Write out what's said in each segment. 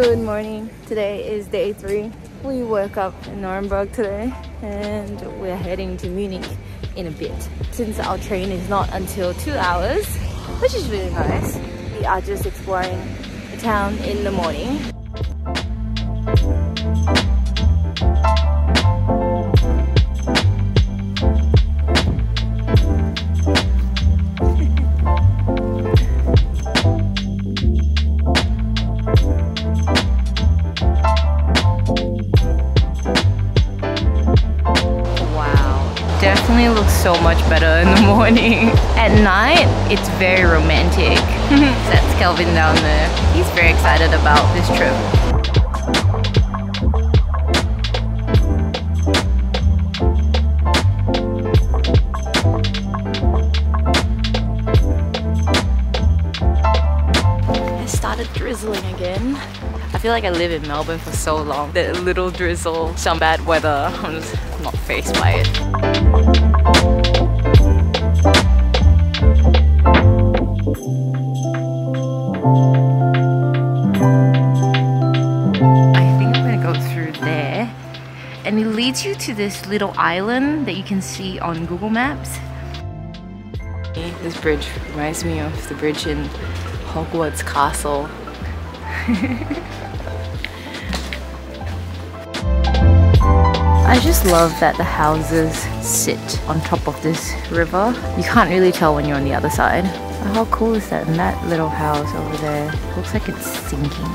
Good morning. Today is day 3. We woke up in Nuremberg today and we're heading to Munich in a bit. Since our train is not until 2 hours, which is really nice, we are just exploring the town in the morning. Definitely looks so much better in the morning. At night, it's very romantic. That's Kelvin down there. He's very excited about this trip. It started drizzling again. I feel like I live in Melbourne for so long. The little drizzle, some bad weather, I'm just not faced by it. And it leads you to this little island that you can see on Google Maps. This bridge reminds me of the bridge in Hogwarts Castle. I just love that the houses sit on top of this river. You can't really tell when you're on the other side. How cool is that? And that little house over there looks like it's sinking.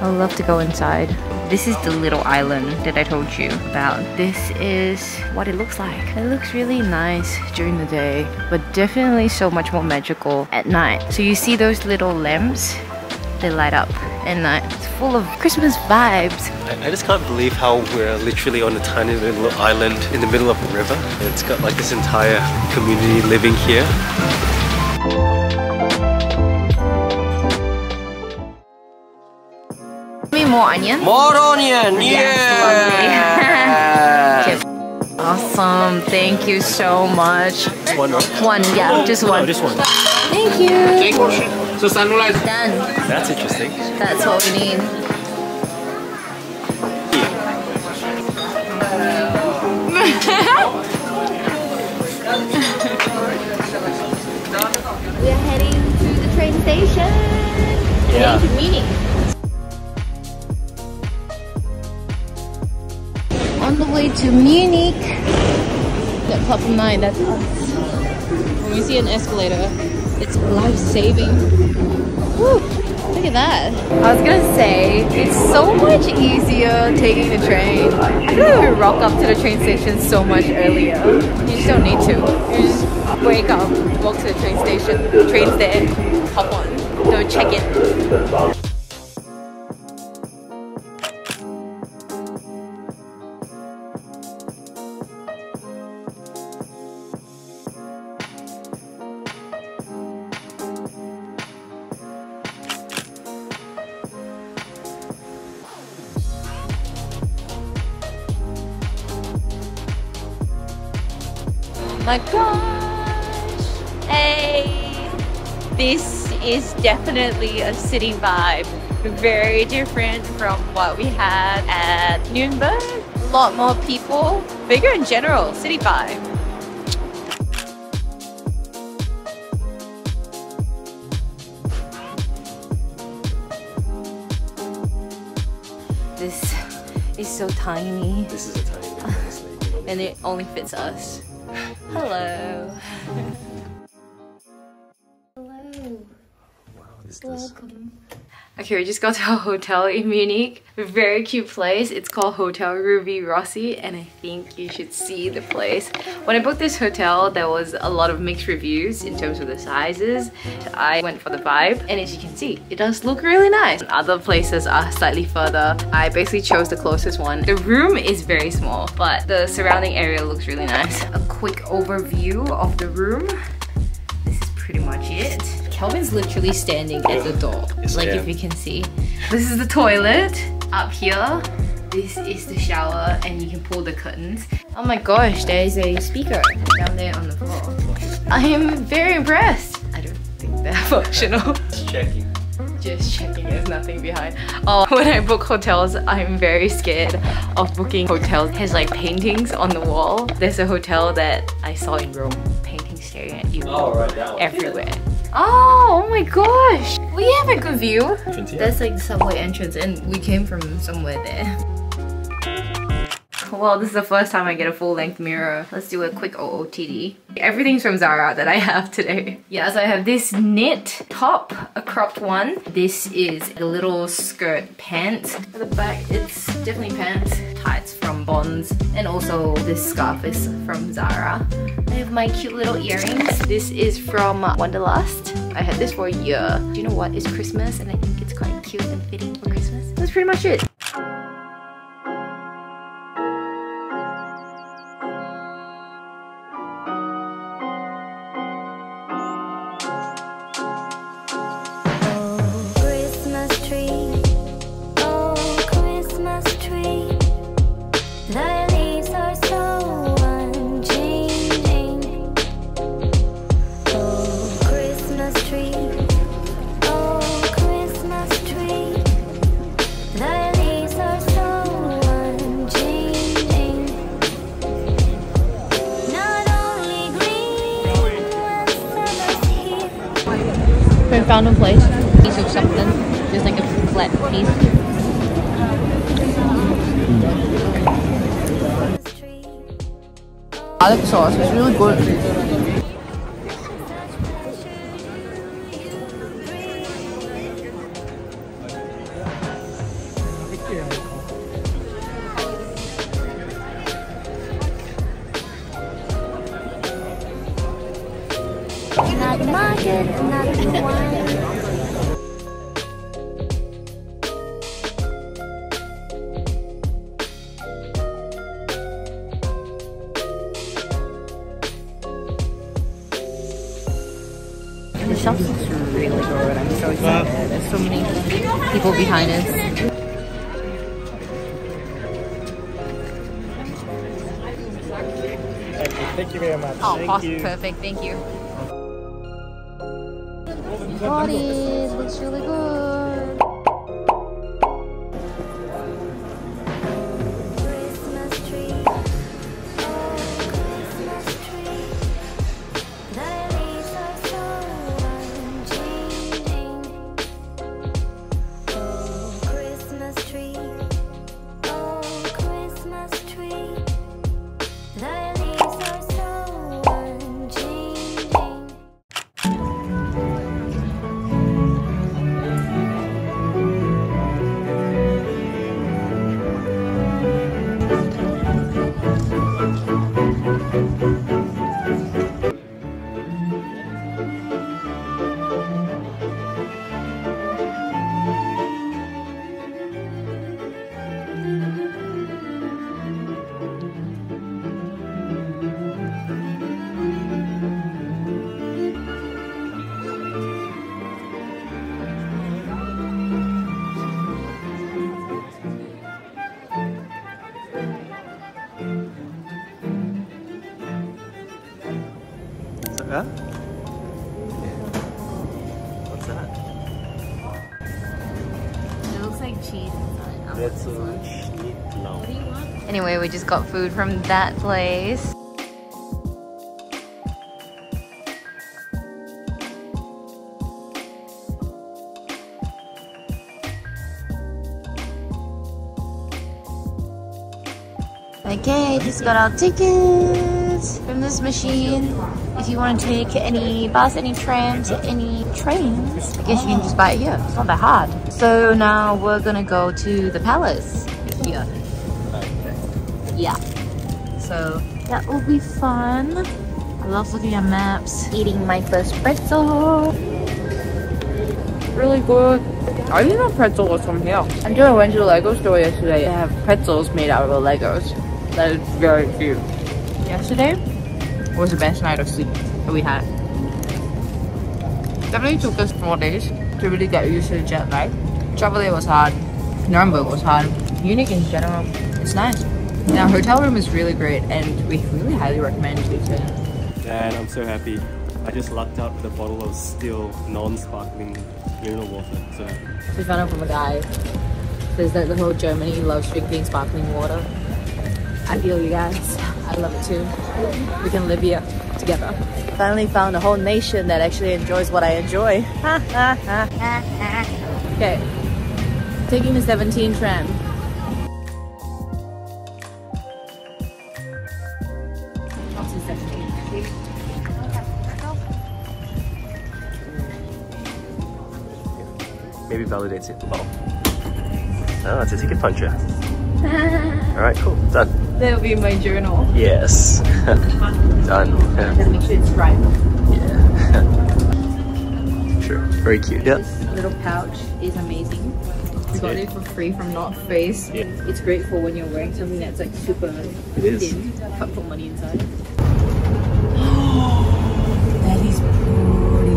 I would love to go inside. This is the little island that I told you about. This is what it looks like. It looks really nice during the day, but definitely so much more magical at night. So you see those little lamps? They light up at night. It's full of Christmas vibes. I just can't believe how we're literally on a tiny little island in the middle of a river. It's got like this entire community living here. More onion, yeah! Awesome, thank you so much. One, right? One, yeah, oh, just one. No, just one. Thank you. So sunrise. Done. That's interesting. That's what we need. We're heading to the train station. Yeah. We're heading to Munich. On the way to Munich. That platform 9, that's us. When we see an escalator, it's life-saving. Look at that. I was gonna say, it's so much easier taking the train. I feel like we rock up to the train station so much earlier. You just don't need to. You just wake up, walk to the train station, the train's there, hop on, don't check it. My gosh! Hey! This is definitely a city vibe. Very different from what we had at Nuremberg. A lot more people. Bigger in general, city vibe. This is so tiny. This is a tiny one. And it only fits us. Hello. Hello. Welcome. Okay, we just got to a hotel in Munich. A very cute place. It's called Hotel Ruby Rosi, and I think you should see the place. When I booked this hotel, there was a lot of mixed reviews in terms of the sizes. I went for the vibe, and as you can see, it does look really nice. Other places are slightly further. I basically chose the closest one. The room is very small, but the surrounding area looks really nice. A quick overview of the room. This is pretty much it. Kelvin's literally standing at the door, like if you can see. This is the toilet up here. This is the shower, and you can pull the curtains. Oh my gosh, there is a speaker down there on the floor. I am very impressed. I don't think they're functional. Just checking. Just checking there's nothing behind. Oh, when I book hotels, I'm very scared of booking hotels. It has like paintings on the wall. There's a hotel that I saw in Rome, paintings staring at you everywhere. Oh, oh my gosh! We have a good view. That's like the subway entrance and we came from somewhere there. Well, this is the first time I get a full-length mirror. Let's do a quick OOTD. Everything's from Zara that I have today. Yeah, so I have this knit top, a cropped one. This is a little skirt pants. For the back, it's definitely pants. Tights from Bonds. And also this scarf is from Zara. I have my cute little earrings. This is from Wanderlust. I had this for a year. Do you know what? It's Christmas and I think it's quite cute and fitting for Christmas. That's pretty much it. Found a place, piece of something, just like a flat piece. Garlic sauce is really good. Another market, another one. The shop looks really good. I'm so excited. There's so many people behind us. Thank you very much. Oh, awesome. Perfect. Thank you. Got it. Looks really good. Huh? Yeah. What's that? It looks like cheese inside. That's a anyway, we just got food from that place. Okay, just got our tickets from this machine. If you want to take any bus, any trams, any trains, I guess you can just buy it here. It's not that hard. So now we're gonna go to the palace here. Yeah. So that will be fun. I love looking at maps. Eating my first pretzel. Really good. I didn't know pretzel was from here. Until I went to the Lego store yesterday. They have pretzels made out of the Legos. That is very cute. Yesterday was the best night of sleep that we had. Definitely took us 4 days to really get used to the jet lag. Traveling was hard. Nuremberg was hard. Munich in general, it's nice. And our hotel room is really great and we really highly recommend it. And I'm so happy. I just lucked out with a bottle of still non-sparkling mineral water. So we found out from a guy. Says that the whole Germany loves drinking sparkling water. I feel you guys. I love it too. We can live here together. Finally found a whole nation that actually enjoys what I enjoy. Okay, taking the 17 tram. Maybe validates it. Oh, oh, it's a ticket puncher. Alright, cool, done. That'll be my journal. Yes. Done. Just make sure it's right. Yeah. Sure, very cute. Yep. This little pouch is amazing. We got it for free from North Face. Yeah. It's great for when you're wearing something that's like super thin, but put money inside. That is pretty.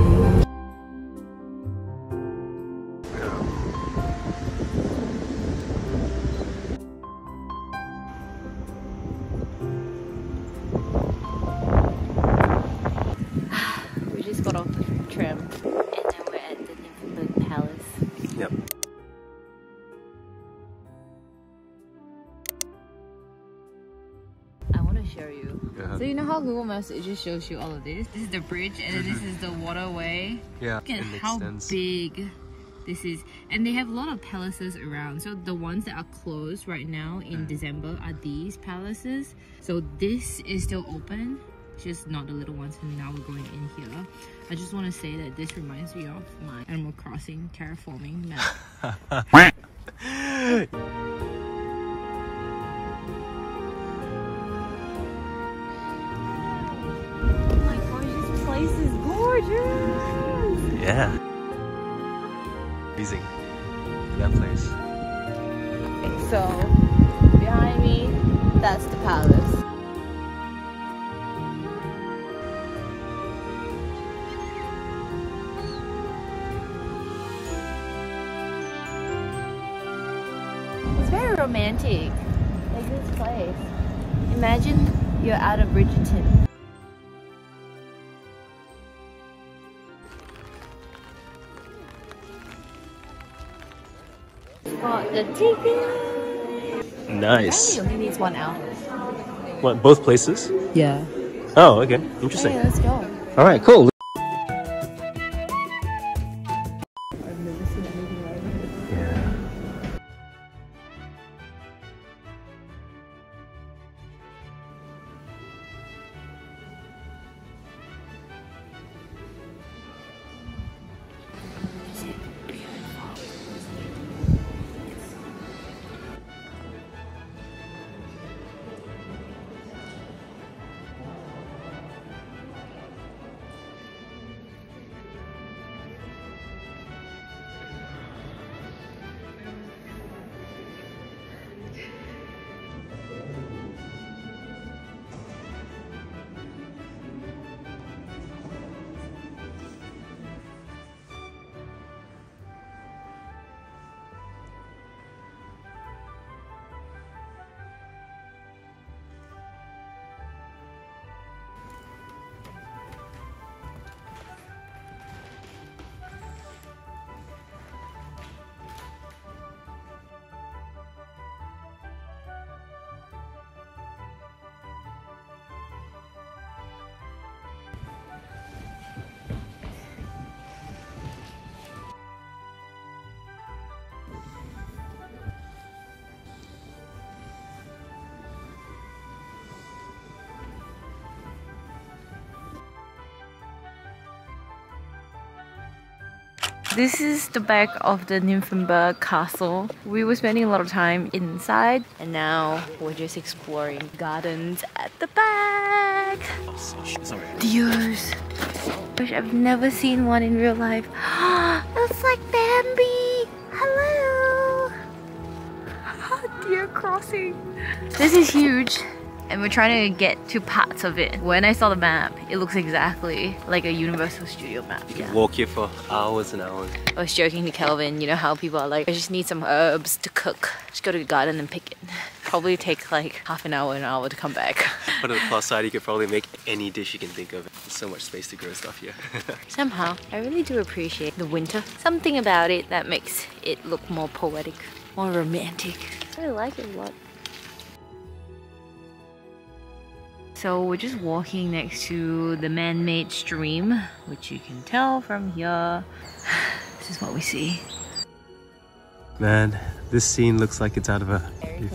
We just got off the tram and now we're at the Nymphenburg Palace. Yep. I want to show you. So you know how Google Maps, it just shows you all of this? This is the bridge and this is the waterway. Yeah, look at how big this is. And they have a lot of palaces around. So the ones that are closed right now in December are these palaces. So this is still open, just not the little ones, and now we're going in here. I just want to say that this reminds me of my Animal Crossing terraforming map. Yeah. Amazing. That place. Okay, so behind me, that's the palace. It's very romantic. Like this place. Imagine you're out of Bridgerton. The ticket. Nice. I only needs 1 hour. What, both places? Yeah. Oh, okay. Interesting. Hey, let's go. All right, cool. I've never seen anything like this. Yeah. This is the back of the Nymphenburg Castle. We were spending a lot of time inside and now we're just exploring gardens at the back. Sorry. Deers. Gosh, I've never seen one in real life. It's like Bambi. Hello. Deer crossing. This is huge. And we're trying to get to parts of it. When I saw the map, it looks exactly like a Universal Studio map. You can walk here for hours and hours. I was joking to Kelvin, you know how people are like, I just need some herbs to cook. Just go to the garden and pick it. probably take like half an hour, an hour to come back. But on the plus side, you could probably make any dish you can think of. There's so much space to grow stuff here. Somehow, I really do appreciate the winter. Something about it that makes it look more poetic, more romantic. I like it a lot. So we're just walking next to the man-made stream, which you can tell from here. This is what we see. Man, this scene looks like it's out of a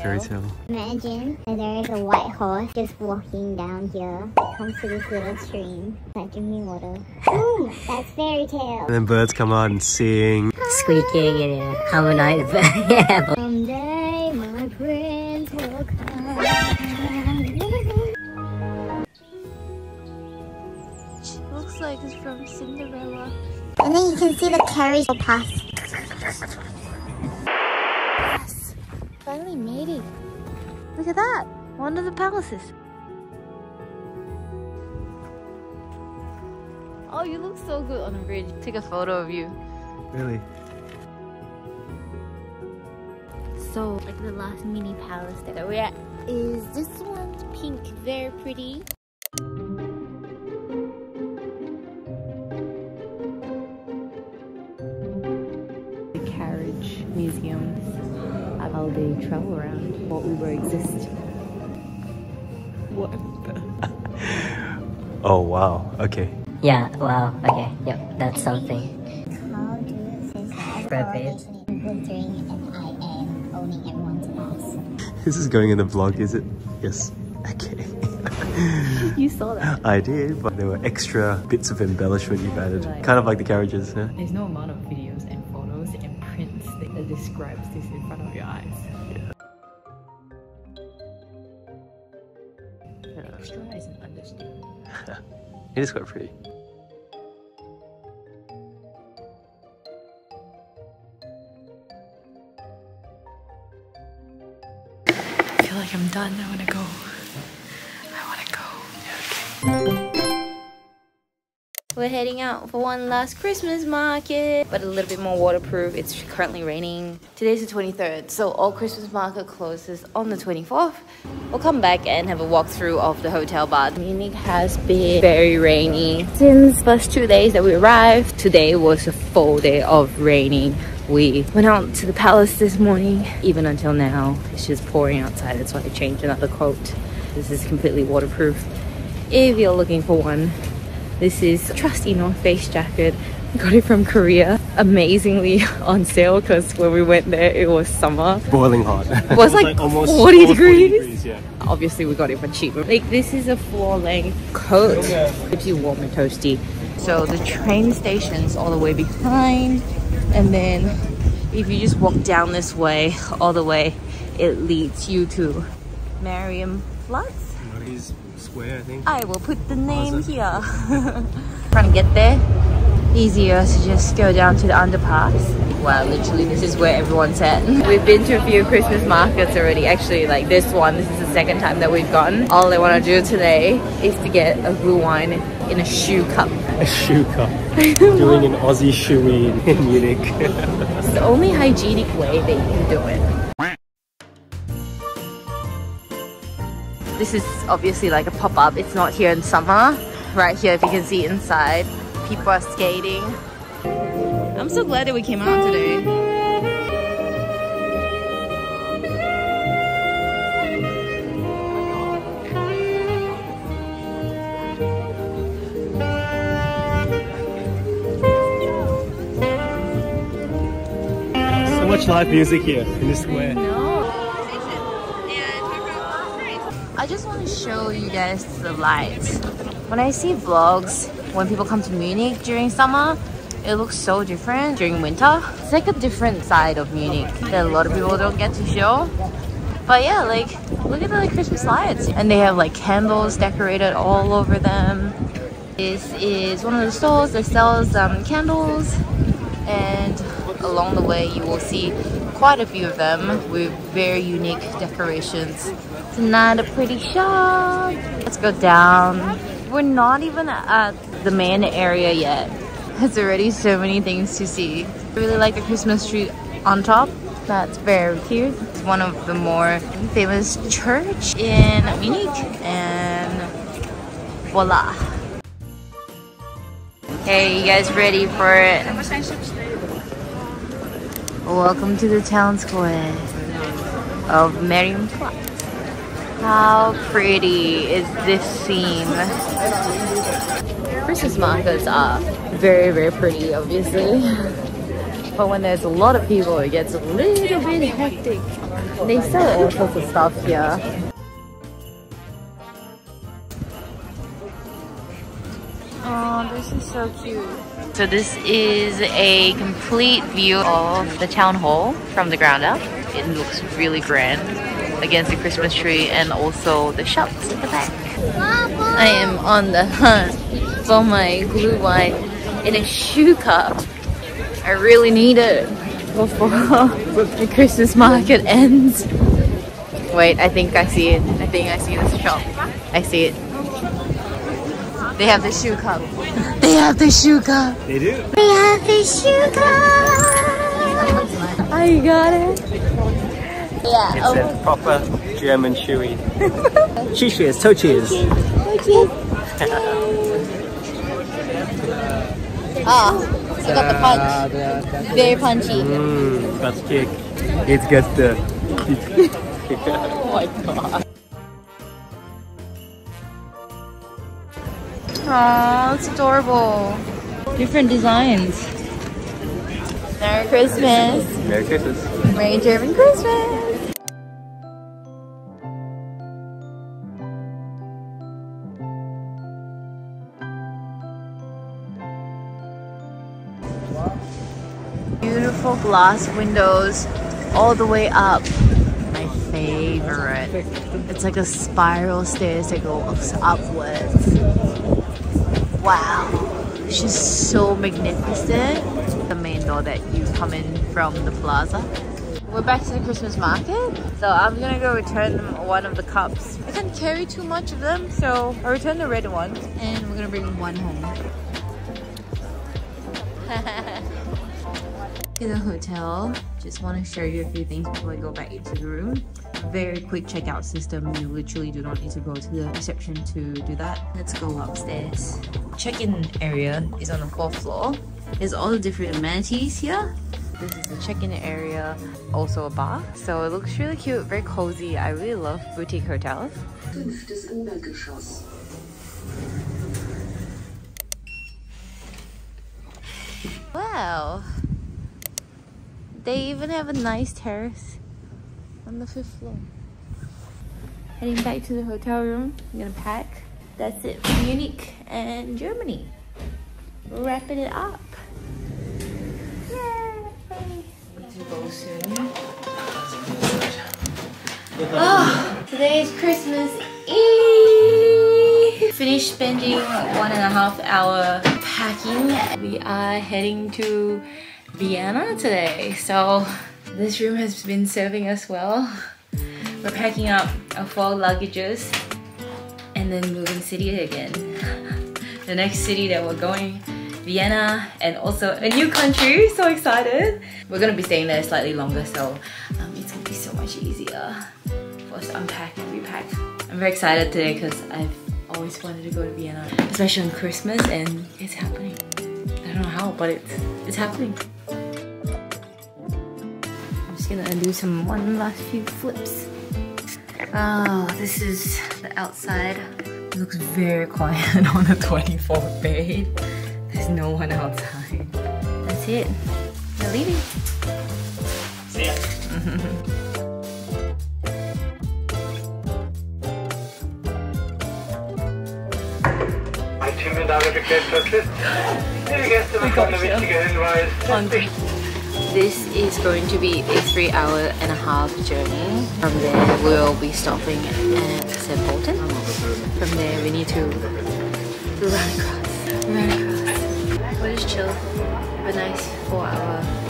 fairy tale. Imagine there is a white horse just walking down here. It comes to this little stream, like drinking water. Ooh, that's fairy tale. And then birds come out and sing. Squeaking and harmonize. Yeah. Someday my prince will come. Looks like it's from Cinderella. And then you can see the carriage will pass. Finally made it. Look at that! One of the palaces. Oh, you look so good on the bridge. Take a photo of you. Really? So, like the last mini palace that we're at is this one. Pink, very pretty. The carriage museum. How they travel around, what Uber exists. What the? Oh wow, okay. Yeah, wow, okay, yep, that's something. How do you think I'm and I am owning everyone's lives? This is going in the vlog, is it? Yes, okay. You saw that? I did, but there were extra bits of embellishment you've added. Like, kind of like the carriages, yeah? There's no amount of videos and photos and prints that describes this in front of your eyes. Yeah. Extra is an understatement. It is quite pretty. I feel like I'm done. I want to go. We're heading out for one last Christmas market, but a little bit more waterproof. It's currently raining. Today's the 23rd, so all Christmas market closes on the 24th. We'll come back and have a walkthrough of the hotel bar. Munich has been very rainy since the first 2 days that we arrived. Today was a full day of raining. We went out to the palace this morning. Even until now, it's just pouring outside. That's why I changed another coat. This is completely waterproof. If you're looking for one, this is a trusty North Face jacket. Got it from Korea. Amazingly on sale because when we went there, it was summer. Boiling hot. It was like almost 40 degrees. Yeah. Obviously, we got it for cheap. Like, this is a floor-length coat. Okay. Keeps you warm and toasty. So the train station's all the way behind. And then if you just walk down this way, all the way, it leads you to Marienplatz. Square, I think. I will put the name here. Trying to get there, easier to just go down to the underpass. Wow, literally this is where everyone's at. We've been to a few Christmas markets already. Actually, like this one, this is the second time that we've gone. All I want to do today is to get a blue wine in a shoe cup. A shoe cup. Doing an Aussie shoey in Munich. It's the only hygienic way that you can do it. This is obviously like a pop-up. It's not here in summer. Right here, if you can see inside, people are skating. I'm so glad that we came out today. So much live music here in this square. I just want to show you guys the lights. When I see vlogs, when people come to Munich during summer, it looks so different during winter. It's like a different side of Munich that a lot of people don't get to show. But yeah, like, look at the like, Christmas lights. And they have like candles decorated all over them. This is one of the stores that sells candles. And along the way, you will see quite a few of them with very unique decorations. It's not a pretty shop. Let's go down. We're not even at the main area yet. There's already so many things to see. I really like the Christmas tree on top. That's very cute. It's one of the more famous church in Munich, and voila. Hey, you guys ready for it? Welcome to the town square of Marienplatz. How pretty is this scene? Christmas markets are very pretty, obviously. But when there's a lot of people, it gets a little bit hectic. They sell all sorts of stuff here. Oh, this is so cute. So this is a complete view of the town hall from the ground up. It looks really grand against the Christmas tree and also the shops at the back. I am on the hunt for my glue wine in a shoe cup. I really need it before the Christmas market ends. Wait, I think I see it. I think I see this shop. I see it. They have the shoe cup. They have the shoe cup. They do. They have the shoe cup. I got it. Yeah, it's a proper German shoey. Cheese cheers, toe cheers. Ah, so got the punch. Very punchy. Mmm, that's kick. It's got the kick. Oh my god. Aww, it's adorable. Different designs. Merry Christmas. Merry Christmas. Merry German Christmas. Beautiful glass windows all the way up. My favorite. It's like a spiral stairs that goes upwards. Wow. She's so magnificent. The main door that you come in from the plaza. We're back to the Christmas market. So I'm gonna go return one of the cups. I can't carry too much of them, so I returned the red one. And we're gonna bring one home. To the hotel, just want to show you a few things before I go back into the room. Very quick checkout system, you literally do not need to go to the reception to do that. Let's go upstairs. Check-in area is on the 4th floor. There's all the different amenities here. This is the check-in area, also a bar. So it looks really cute, very cozy. I really love boutique hotels. Wow! They even have a nice terrace on the 5th floor. Heading back to the hotel room. I'm gonna pack. That's it for Munich and Germany. Wrapping it up. Yay! To go soon. Oh, today is Christmas Eve. Finished spending 1.5 hours packing. We are heading to Vienna today, so this room has been serving us well. We're packing up our 4 luggages and then moving city again. The next city that we're going, Vienna, and also a new country. So excited! We're gonna be staying there slightly longer, so it's gonna be so much easier for us to unpack and repack. I'm very excited today because I've always wanted to go to Vienna, especially on Christmas, and it's happening. I don't know how, but it's happening. I'm gonna do one last few flips. Oh, this is the outside. It looks very quiet on the 24th day. There's no one outside. That's it. We're leaving. See ya. This is going to be a 3.5-hour journey. From there, we'll be stopping at St. Bolton. From there, we need to run across. We'll just chill. Have a nice 4-hour